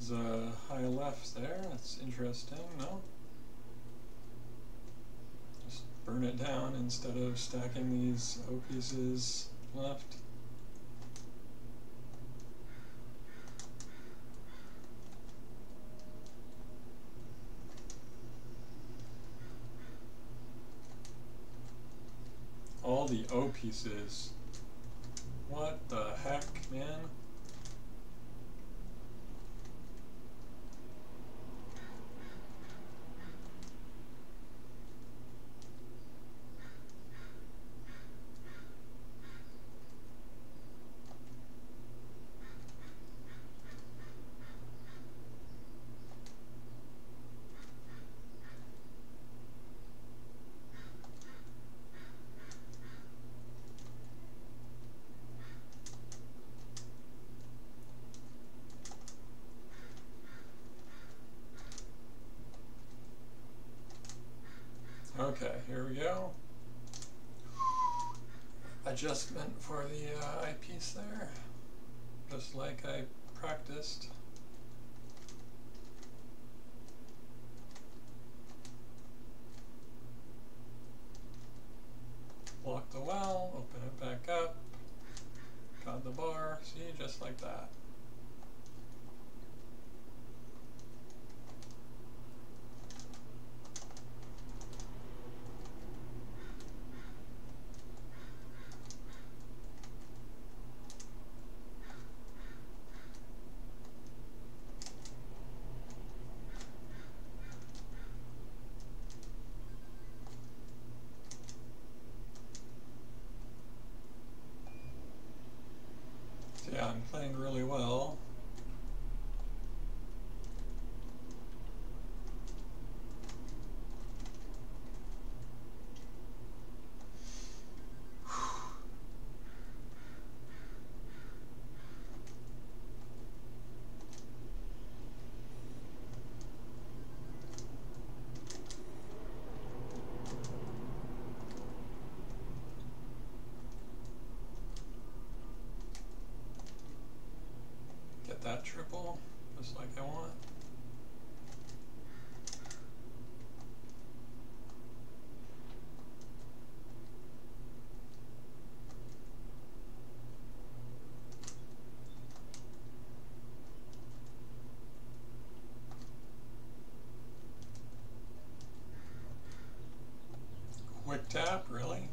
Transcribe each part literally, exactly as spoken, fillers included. is a high left there. That's interesting, no? Just burn it down instead of stacking these O pieces left. All the O pieces. What the heck, man? Okay, here we go. Adjustment for the uh, eyepiece there, just like I practiced. Block the well, open it back up, got the bar, see, just like that. Yeah, I'm playing really well. That triple, just like I want. Quick tap, really?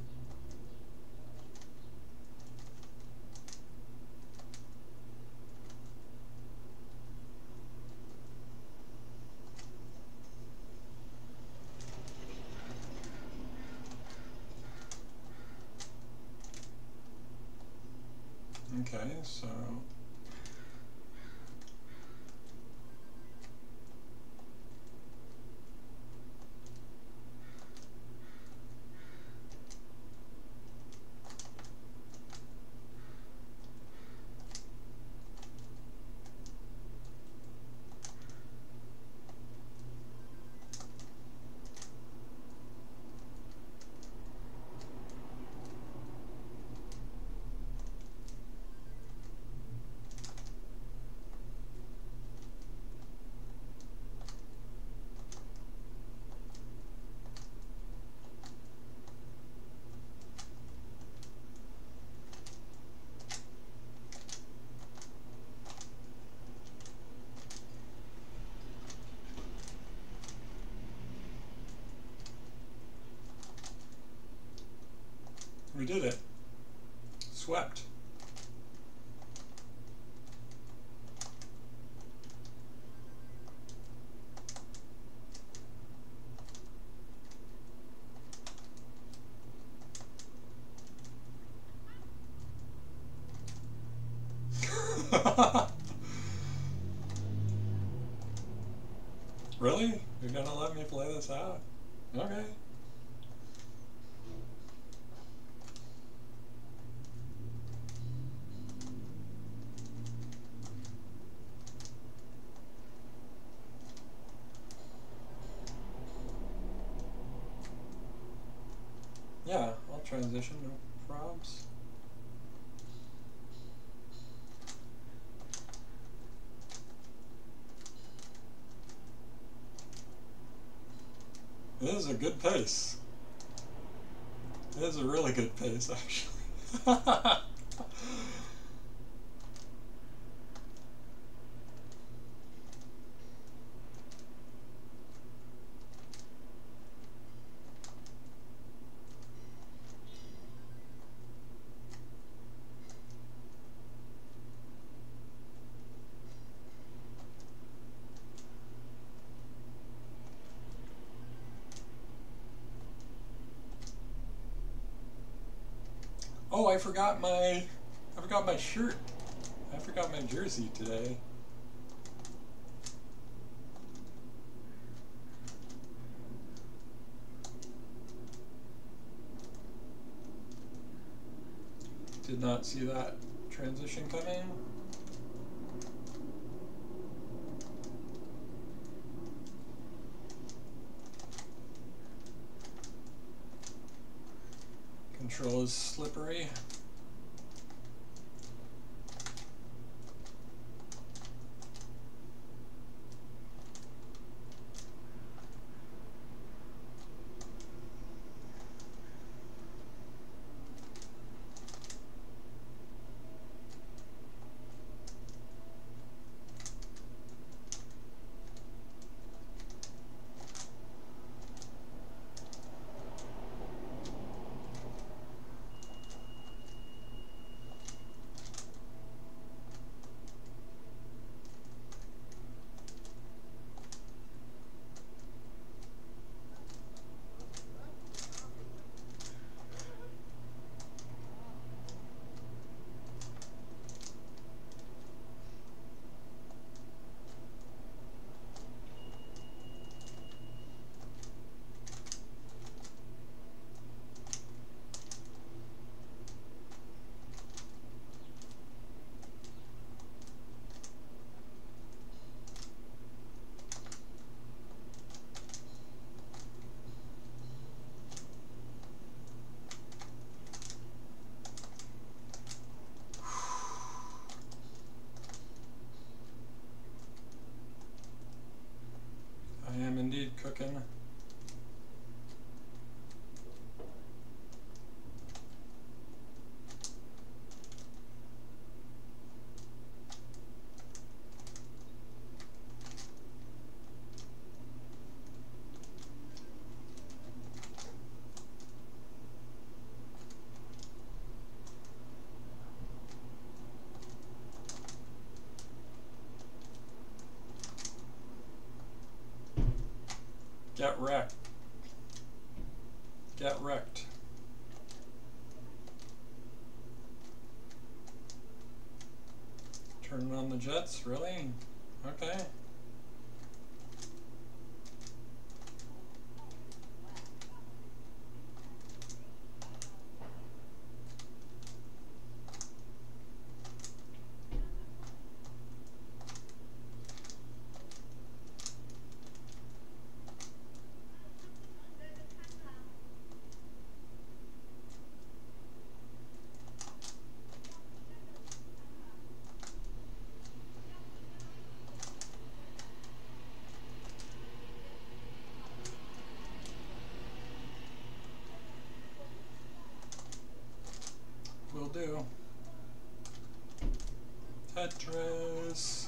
Okay, so we did it. Swept. Really? You're gonna let me play this out? Okay. Yeah, I'll transition, no probs. It is a good pace. It is a really good pace, actually. Oh, I forgot my, I forgot my shirt. I forgot my jersey today. Did not see that transition coming. Control is slippery. Cooking. Get wrecked. Get wrecked. Turn on the jets, really? Okay. Tetris.